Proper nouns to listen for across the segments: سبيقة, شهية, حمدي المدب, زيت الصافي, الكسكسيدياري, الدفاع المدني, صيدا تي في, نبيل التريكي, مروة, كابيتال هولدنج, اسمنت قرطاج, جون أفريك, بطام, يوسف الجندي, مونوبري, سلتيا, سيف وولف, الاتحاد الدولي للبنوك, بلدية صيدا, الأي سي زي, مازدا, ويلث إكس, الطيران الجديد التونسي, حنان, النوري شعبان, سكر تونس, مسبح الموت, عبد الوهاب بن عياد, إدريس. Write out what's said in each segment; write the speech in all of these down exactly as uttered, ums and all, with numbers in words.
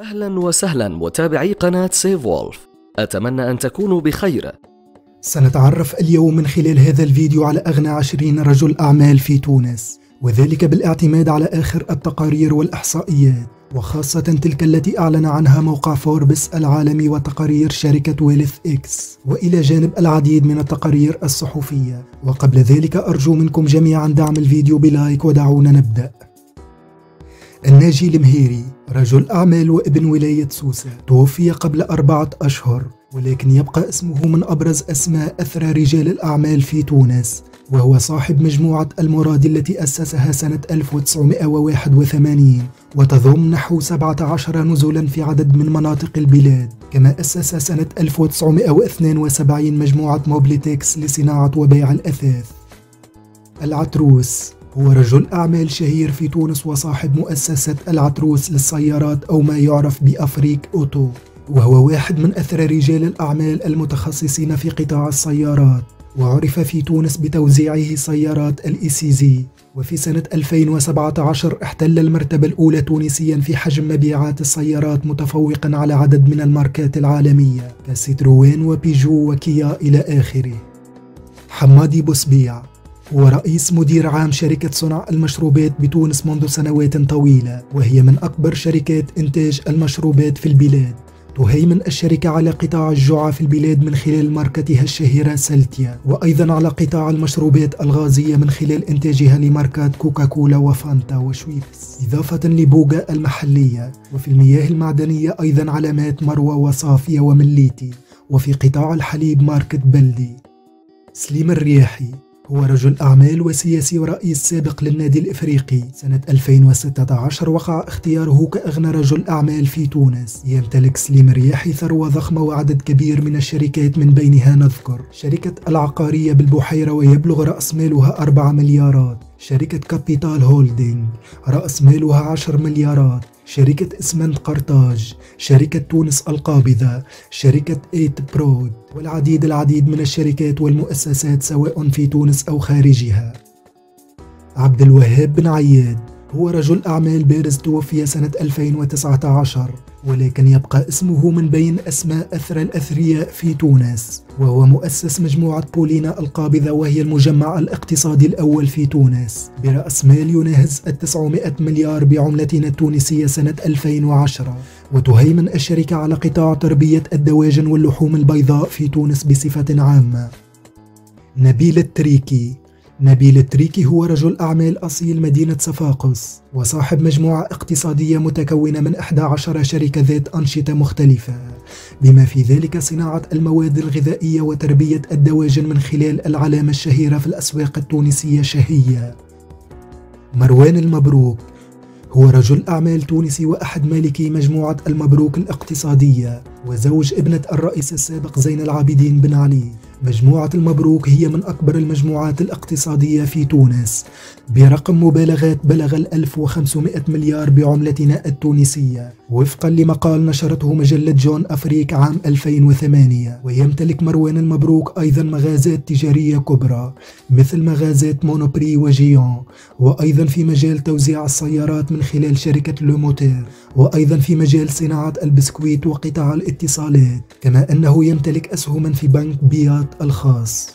أهلا وسهلا متابعي قناة سيف وولف، أتمنى أن تكونوا بخير. سنتعرف اليوم من خلال هذا الفيديو على أغنى عشرين رجل أعمال في تونس، وذلك بالاعتماد على آخر التقارير والإحصائيات، وخاصة تلك التي أعلن عنها موقع فوربس العالمي وتقارير شركة ويلث إكس، وإلى جانب العديد من التقارير الصحفية. وقبل ذلك أرجو منكم جميعا دعم الفيديو بلايك، ودعونا نبدأ. ناجي المهيري رجل أعمال وابن ولاية سوسة، توفي قبل أربعة أشهر، ولكن يبقى اسمه من أبرز أسماء أثرى رجال الأعمال في تونس، وهو صاحب مجموعة المراد التي أسسها سنة ألف وتسعمئة وواحد وثمانين، وتضم نحو سبعة عشر نزلا في عدد من مناطق البلاد. كما أسس سنة ألف وتسعمئة واثنين وسبعين مجموعة موبليتكس لصناعة وبيع الأثاث. العتروس هو رجل أعمال شهير في تونس، وصاحب مؤسسة العتروس للسيارات أو ما يعرف بأفريك أوتو، وهو واحد من أثرى رجال الأعمال المتخصصين في قطاع السيارات، وعرف في تونس بتوزيعه سيارات الأي سي زي. وفي سنة ألفين وسبعة عشر احتل المرتبة الأولى تونسيا في حجم مبيعات السيارات، متفوقا على عدد من الماركات العالمية كسيتروين وبيجو وكيا إلى آخره. حمادي بصبيع هو رئيس مدير عام شركة صنع المشروبات بتونس منذ سنوات طويلة، وهي من أكبر شركات إنتاج المشروبات في البلاد. تهيمن الشركة على قطاع الجعة في البلاد من خلال ماركتها الشهيرة سلتيا، وأيضا على قطاع المشروبات الغازية من خلال إنتاجها لماركات كوكاكولا وفانتا وشويبس، إضافة لبوغا المحلية. وفي المياه المعدنية أيضا علامات مروة وصافية ومليتي، وفي قطاع الحليب ماركة بلدي. سليم الرياحي هو رجل أعمال وسياسي ورئيس سابق للنادي الإفريقي. سنة ألفين وستة عشر وقع اختياره كأغنى رجل أعمال في تونس. يمتلك سليم الرياحي ثروة ضخمة وعدد كبير من الشركات، من بينها نذكر شركة العقارية بالبحيرة ويبلغ رأس مالها أربعة مليارات، شركة كابيتال هولدنج رأس مالها عشرة مليارات، شركة اسمنت قرطاج، شركة تونس القابضه، شركة ايت برود، والعديد العديد من الشركات والمؤسسات سواء في تونس أو خارجها. عبد الوهاب بن عياد هو رجل أعمال بارز، توفي سنة ألفين وتسعة عشر، ولكن يبقى اسمه من بين أسماء أثرى الأثرياء في تونس، وهو مؤسس مجموعة بولينا القابضة، وهي المجمع الاقتصادي الأول في تونس برأس مال يناهز تسعمئة مليار بعملتنا التونسية سنة ألفين وعشرة. وتهيمن الشركة على قطاع تربية الدواجن واللحوم البيضاء في تونس بصفة عامة. نبيل التريكي نبيل التريكي هو رجل أعمال أصيل مدينة صفاقس، وصاحب مجموعة اقتصادية متكونة من إحدى عشرة شركة ذات أنشطة مختلفة، بما في ذلك صناعة المواد الغذائية وتربية الدواجن من خلال العلامة الشهيرة في الأسواق التونسية شهية. مروان المبروك هو رجل أعمال تونسي وأحد مالكي مجموعة المبروك الاقتصادية، وزوج ابنة الرئيس السابق زين العابدين بن علي. مجموعة المبروك هي من أكبر المجموعات الاقتصادية في تونس برقم مبالغات بلغ ألف وخمسمئة مليار بعملتنا التونسية، وفقا لمقال نشرته مجلة جون أفريك عام ألفين وثمانية. ويمتلك مروان المبروك أيضا مغازات تجارية كبرى مثل مغازات مونوبري وجيون، وأيضا في مجال توزيع السيارات من خلال شركة لوموتير، وأيضا في مجال صناعة البسكويت وقطاع الاتصالات، كما أنه يمتلك أسهما في بنك بيات الخاص.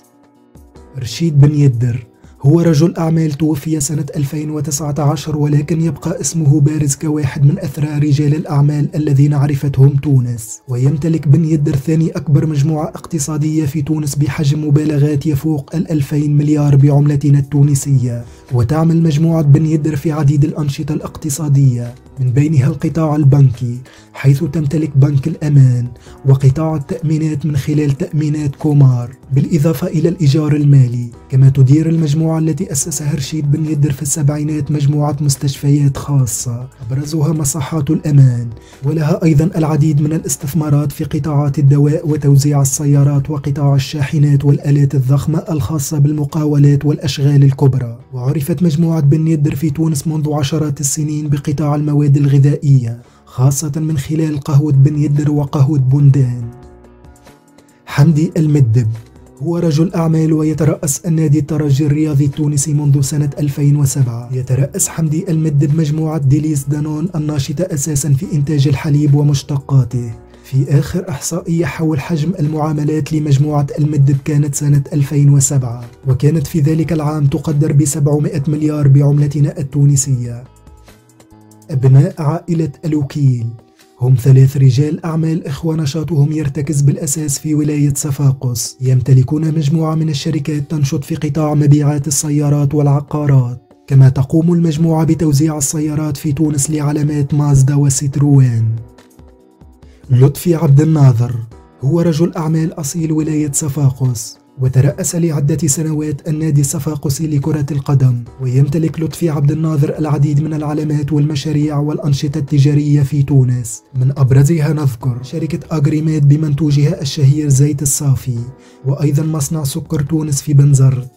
رشيد بن يدر هو رجل أعمال توفي سنة ألفين وتسعة عشر، ولكن يبقى اسمه بارز كواحد من أثرى رجال الأعمال الذين عرفتهم تونس. ويمتلك بن يدر ثاني أكبر مجموعة اقتصادية في تونس بحجم مبالغات يفوق الألفين مليار بعملتنا التونسية. وتعمل مجموعة بن يدر في عديد الأنشطة الاقتصادية، من بينها القطاع البنكي، حيث تمتلك بنك الأمان، وقطاع التأمينات من خلال تأمينات كومار، بالإضافة إلى الإيجار المالي. كما تدير المجموعة التي أسسها رشيد بن يدر في السبعينات مجموعة مستشفيات خاصة أبرزها مصحات الأمان، ولها أيضا العديد من الاستثمارات في قطاعات الدواء وتوزيع السيارات وقطاع الشاحنات والآلات الضخمة الخاصة بالمقاولات والأشغال الكبرى. وعرفت مجموعة بن يدر في تونس منذ عشرات السنين بقطاع المواد الغذائية، خاصة من خلال قهوة بن يدر وقهوة بندان. حمدي المدب هو رجل أعمال ويترأس النادي الترجي الرياضي التونسي منذ سنة ألفين وسبعة. يترأس حمدي المدب مجموعة ديليس دانون الناشطة أساسا في إنتاج الحليب ومشتقاته. في آخر إحصائية حول حجم المعاملات لمجموعة المدب كانت سنة ألفين وسبعة، وكانت في ذلك العام تقدر ب سبعمئة مليار بعملتنا التونسية. أبناء عائلة الوكيل هم ثلاث رجال أعمال إخوة نشاطهم يرتكز بالأساس في ولاية صفاقس، يمتلكون مجموعة من الشركات تنشط في قطاع مبيعات السيارات والعقارات، كما تقوم المجموعة بتوزيع السيارات في تونس لعلامات مازدا وستروين. لطفي عبد الناظر هو رجل أعمال أصيل ولاية صفاقس، وترأس لعدة سنوات النادي الصفاقسي لكرة القدم، ويمتلك لطفي عبد الناظر العديد من العلامات والمشاريع والأنشطة التجارية في تونس، من أبرزها نذكر شركة أغريمات بمنتوجها الشهير زيت الصافي، وأيضا مصنع سكر تونس في بنزرت.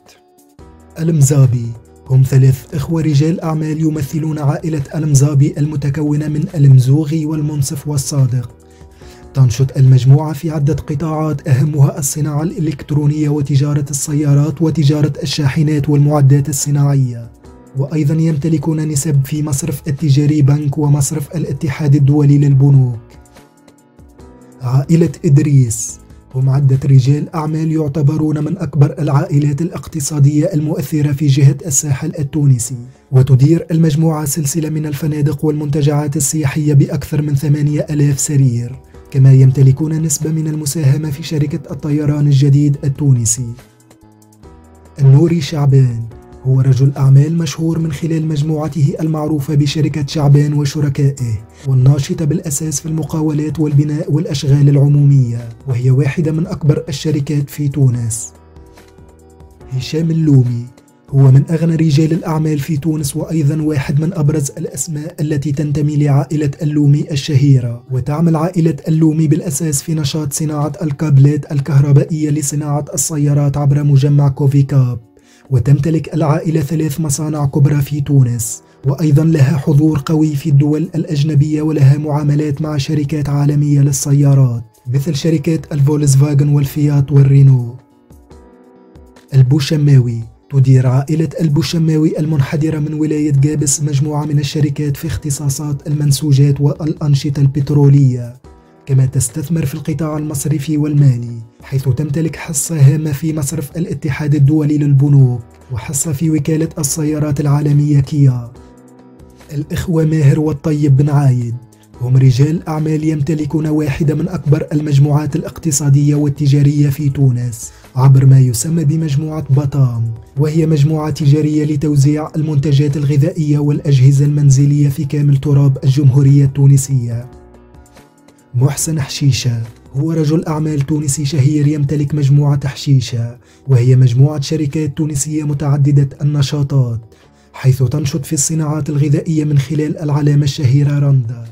المزابي هم ثلاث إخوة رجال أعمال يمثلون عائلة المزابي المتكونة من المزوغي والمنصف والصادق. تنشط المجموعة في عدة قطاعات أهمها الصناعة الإلكترونية وتجارة السيارات وتجارة الشاحنات والمعدات الصناعية، وأيضا يمتلكون نسب في مصرف التجاري بنك ومصرف الاتحاد الدولي للبنوك. عائلة إدريس هم عدة رجال أعمال يعتبرون من أكبر العائلات الاقتصادية المؤثرة في جهة الساحل التونسي، وتدير المجموعة سلسلة من الفنادق والمنتجعات السياحية بأكثر من ثمانية آلاف سرير، كما يمتلكون نسبة من المساهمة في شركة الطيران الجديد التونسي. النوري شعبان هو رجل أعمال مشهور من خلال مجموعته المعروفة بشركة شعبان وشركائه، والناشطة بالأساس في المقاولات والبناء والأشغال العمومية، وهي واحدة من أكبر الشركات في تونس. هشام اللومي هو من أغنى رجال الأعمال في تونس، وأيضا واحد من أبرز الأسماء التي تنتمي لعائلة اللومي الشهيرة. وتعمل عائلة اللومي بالأساس في نشاط صناعة الكابلات الكهربائية لصناعة السيارات عبر مجمع كوفيكاب، وتمتلك العائلة ثلاث مصانع كبرى في تونس، وأيضا لها حضور قوي في الدول الأجنبية، ولها معاملات مع شركات عالمية للسيارات مثل شركات الفولكسفاجن والفيات والرينو. البوشماوي تدير عائلة البوشماوي المنحدرة من ولاية جابس مجموعة من الشركات في اختصاصات المنسوجات والأنشطة البترولية، كما تستثمر في القطاع المصرفي والمالي، حيث تمتلك حصة هامة في مصرف الاتحاد الدولي للبنوك، وحصة في وكالة السيارات العالمية كيا. الإخوة ماهر والطيب بن عايد هم رجال أعمال يمتلكون واحدة من أكبر المجموعات الاقتصادية والتجارية في تونس عبر ما يسمى بمجموعة بطام، وهي مجموعة تجارية لتوزيع المنتجات الغذائية والأجهزة المنزلية في كامل تراب الجمهورية التونسية. محسن حشيشة هو رجل أعمال تونسي شهير يمتلك مجموعة حشيشة، وهي مجموعة شركات تونسية متعددة النشاطات، حيث تنشط في الصناعات الغذائية من خلال العلامة الشهيرة رندا.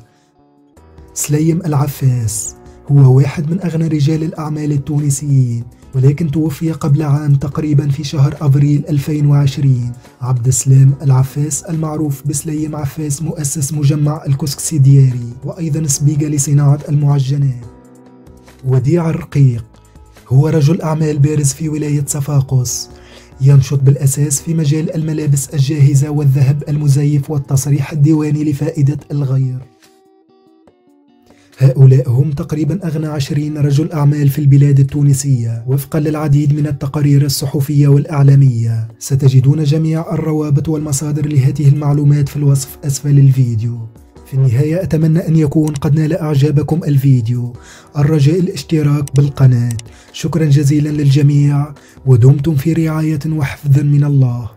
سليم العفاس هو واحد من أغنى رجال الأعمال التونسيين، ولكن توفي قبل عام تقريبا في شهر أبريل ألفين وعشرين. عبد السلام العفاس المعروف بسليم عفاس مؤسس مجمع الكسكسيدياري، وأيضا سبيقة لصناعة المعجنات. وديع الرقيق هو رجل أعمال بارز في ولاية صفاقس، ينشط بالأساس في مجال الملابس الجاهزة والذهب المزيف والتصريح الديواني لفائدة الغير. هؤلاء هم تقريبا أغنى عشرين رجل أعمال في البلاد التونسية وفقا للعديد من التقارير الصحفية والإعلامية. ستجدون جميع الروابط والمصادر لهذه المعلومات في الوصف أسفل الفيديو. في النهاية أتمنى أن يكون قد نال إعجابكم الفيديو، الرجاء الاشتراك بالقناة. شكرا جزيلا للجميع، ودمتم في رعاية وحفظ من الله.